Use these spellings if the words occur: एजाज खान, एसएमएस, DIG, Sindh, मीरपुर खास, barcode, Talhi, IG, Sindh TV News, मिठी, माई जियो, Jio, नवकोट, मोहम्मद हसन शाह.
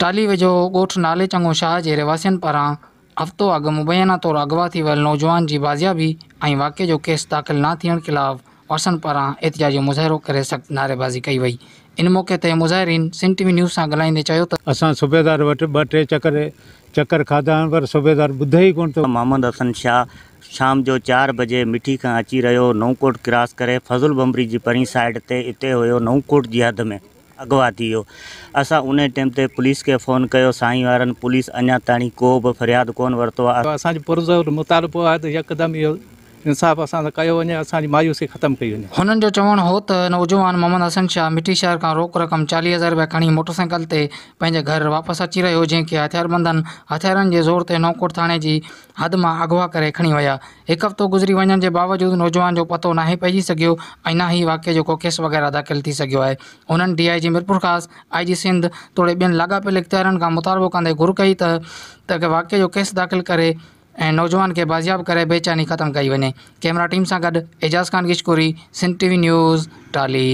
टाली वेझो ॻोठ नाले चङो शाह जे रहवासियुनि पारां हफ़्तो अॻु मुबैना तौरु अगवा थी वियल नौजवान जी बाज़ियाबी ऐं वाक़िए जो केस दाख़िल न थियण ख़िलाफ़ वासन पारां एहतिजाजी मुज़ाहिरो करे सख़्त नारेबाज़ी कई वई। इन मौक़े ते मुज़ाहिरीन सिंध टीवी न्यूज़ सां ॻाल्हाईंदे चयो त असां सूबेदार वटि ॿ टे चकर खाधा आहिनि पर सूबेदार ॿुधे ई कोन थो। मोहम्मद हसन शाह शाम जो 4 बजे मिठी का अची रो नवकोट क्रॉस करे फजुल बम्बरी की परी साइड से इतने हो नवकोट की हद में अगवा थी वो। असा उन टाइम से पुलिस के फ़ोन किया साई वारन पुलिस अना तानी को भी फरियाद को वरतो। असाज पुरजोर मुतालबो है तो यकदम यो इंसाफ असा कयो वने असा मायूसी खत्म कई वने। हुनन जो चवण हो त नौजवान मोहम्मद हसन शाह मिठी शहर का रोक रकम 40,000 रुपया खड़ी मोटरसाइकिल से पैंजे घर वापस अची रो जैके हथियारबंदन हथियारन के जोर से नौकोट थाने की हद में अगवा कर खड़ी वया। एक हफ्तों गुजरी वन के बावजूद नौजवान जो पतो ना पी सको ना ही वाक़े जो केस वगैरह दाखिल थी सको है। उन्होंने DIG मीरपुर खास IG सिंध तोड़े बेन लागापियल इख्तियारन का मुतालबो कदे घुर कई वाक़े जो केस दाखिल करे ए नौजवान के बाजियाब करे बेचैनी खत्म कई वने। कैमरा टीम से गड एजाज खान किशकोरी सिंध TV न्यूज़ टाली।